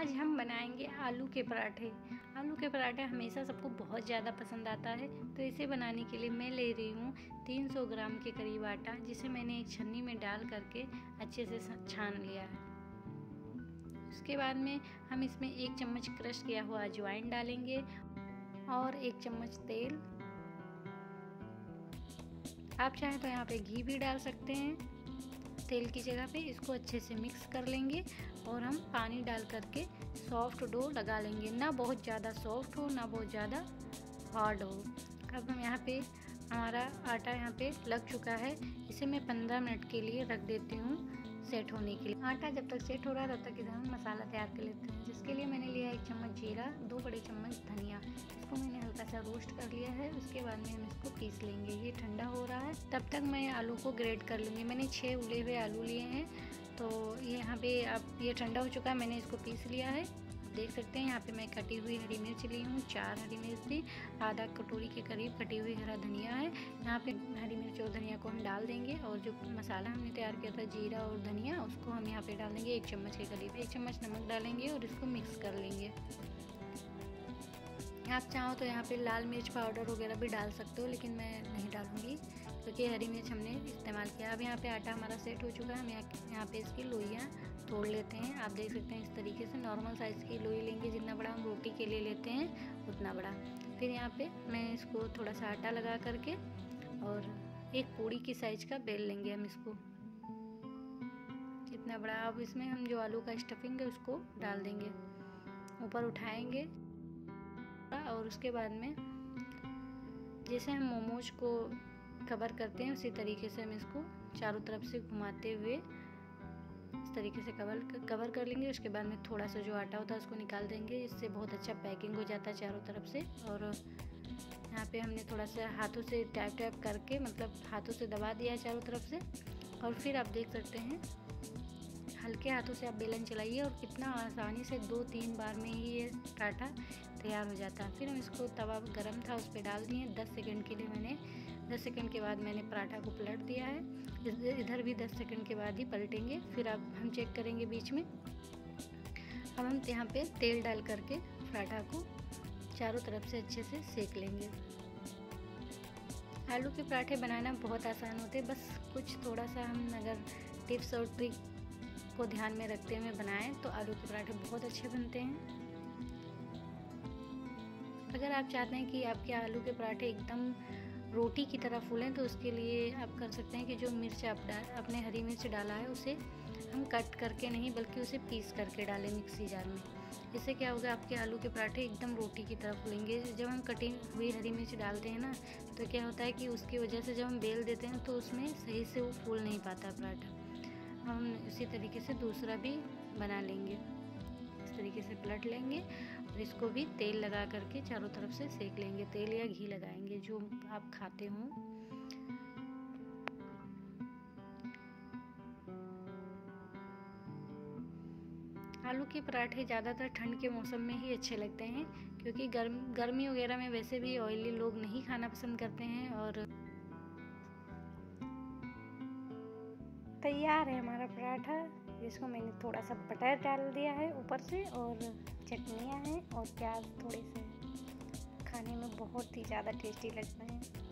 आज हम बनाएंगे आलू के पराठे। आलू के पराठे हमेशा सबको बहुत ज़्यादा पसंद आता है, तो इसे बनाने के लिए मैं ले रही हूँ 300 ग्राम के करीब आटा, जिसे मैंने एक छन्नी में डाल करके अच्छे से छान लिया है। उसके बाद में हम इसमें एक चम्मच क्रश किया हुआ अजवाइन डालेंगे और एक चम्मच तेल। आप चाहें तो यहाँ पे घी भी डाल सकते हैं। तेल की जगह पे इसको अच्छे से मिक्स कर लेंगे और हम पानी डाल करके सॉफ्ट डो लगा लेंगे, ना बहुत ज़्यादा सॉफ्ट हो ना बहुत ज़्यादा हार्ड हो। अब हम यहाँ पे हमारा आटा यहाँ पे लग चुका है, इसे मैं 15 मिनट के लिए रख देती हूँ सेट होने के लिए। आटा जब तक सेट हो रहा है तब तक इधर हम मसाला तैयार कर लेते हैं, जिसके लिए मैंने लिया 1 चम्मच जीरा, 2 बड़े चम्मच धनिया। इसको मैंने हल्का सा रोस्ट कर लिया है। उसके बाद में हम इसको पीस लेंगे। ये ठंडा हो रहा है, तब तक मैं आलू को ग्रेट कर लूँगी। मैंने 6 उबले हुए आलू लिए हैं, तो यहाँ पे अब ये ठंडा हो चुका है, मैंने इसको पीस लिया है। देख सकते हैं यहाँ पे मैं कटी हुई हरी मिर्च ली हूँ, 4 हरी मिर्च ली, आधा कटोरी के करीब कटी हुई हरा धनिया है। यहाँ पे हरी मिर्च और धनिया को हम डाल देंगे और जो मसाला हमने तैयार किया था जीरा और धनिया, उसको हम यहाँ पे डाल देंगे 1 चम्मच के करीब। 1 चम्मच नमक डालेंगे और इसको मिक्स कर लेंगे। आप चाहो तो यहाँ पे लाल मिर्च पाउडर वगैरह भी डाल सकते हो, लेकिन मैं नहीं डालूँगी क्योंकि हरी मिर्च हमने इस्तेमाल किया। अब यहाँ पे आटा हमारा सेट हो चुका है। हम यहाँ पे इसकी लोइयाँ तोड़ लेते हैं। आप देख सकते हैं इस तरीके से नॉर्मल साइज़ की लोई लेंगे, जितना बड़ा हम रोटी के लिए लेते हैं उतना बड़ा। फिर यहाँ पे मैं इसको थोड़ा सा आटा लगा करके और एक पूड़ी की साइज़ का बेल लेंगे हम इसको, जितना बड़ा। अब इसमें हम जो आलू का स्टफिंग है उसको डाल देंगे, ऊपर उठाएँगे। और उसके बाद में जैसे हम मोमोज को कवर करते हैं उसी तरीके से हम इसको चारों तरफ से घुमाते हुए इस तरीके से कवर कर लेंगे। उसके बाद में थोड़ा सा जो आटा होता है उसको निकाल देंगे, इससे बहुत अच्छा पैकिंग हो जाता है चारों तरफ से। और यहाँ पे हमने थोड़ा सा हाथों से टैप करके, मतलब हाथों से दबा दिया है चारों तरफ से। और फिर आप देख सकते हैं हल्के हाथों से आप बेलन चलाइए और कितना आसानी से 2-3 बार में ही ये पराठा तैयार हो जाता है। फिर हम इसको तवा गरम था उस पर डाल दिए। 10 सेकंड के लिए मैंने 10 सेकंड के बाद मैंने पराठा को पलट दिया है। इधर भी 10 सेकंड के बाद ही पलटेंगे। फिर अब हम चेक करेंगे बीच में। अब हम यहाँ पे तेल डाल करके पराठा को चारों तरफ से अच्छे से सेक लेंगे। आलू के पराठे बनाना बहुत आसान होते हैं, बस कुछ थोड़ा सा हम अगर टिप्स और ट्रिक को ध्यान में रखते हुए बनाएं तो आलू के पराठे बहुत अच्छे बनते हैं। अगर आप चाहते हैं कि आपके आलू के पराठे एकदम रोटी की तरह फूलें, तो उसके लिए आप कर सकते हैं कि जो मिर्च आपने हरी मिर्च डाला है उसे हम कट करके नहीं बल्कि उसे पीस करके डालें मिक्सी जार में। इससे क्या होगा, आपके आलू के पराठे एकदम रोटी की तरह फूलेंगे। जब हम कटी हुई हरी मिर्च डालते हैं ना, तो क्या होता है कि उसकी वजह से जब हम बेल देते हैं तो उसमें सही से वो फूल नहीं पाता पराठा। हम उसी तरीके से दूसरा भी बना लेंगे, इस तरीके से पलट लेंगे और इसको भी तेल लगा करके चारों तरफ से सेक लेंगे। तेल या घी लगाएंगे, जो आप खाते हो। आलू के पराठे ज़्यादातर ठंड के मौसम में ही अच्छे लगते हैं, क्योंकि गर्मी वगैरह में वैसे भी ऑयली लोग नहीं खाना पसंद करते हैं। और तैयार है हमारा पराठा, जिसको मैंने थोड़ा सा बटर डाल दिया है ऊपर से और चटनियाँ हैं और प्याज थोड़े से। खाने में बहुत ही ज़्यादा टेस्टी लगता है।